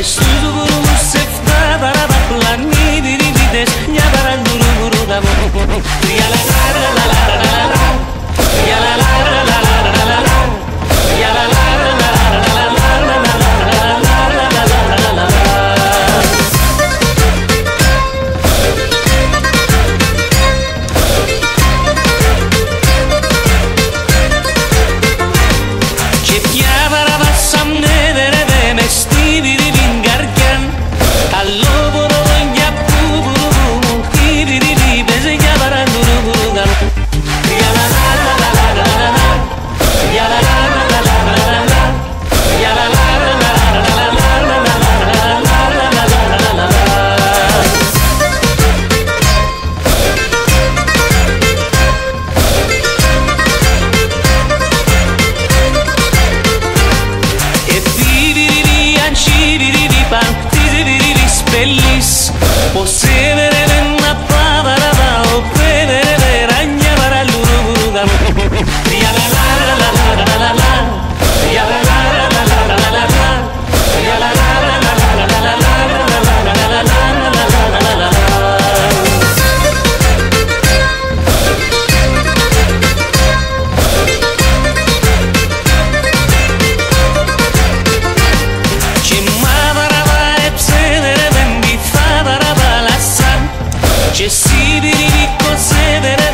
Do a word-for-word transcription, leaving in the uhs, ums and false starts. Ci si dirico se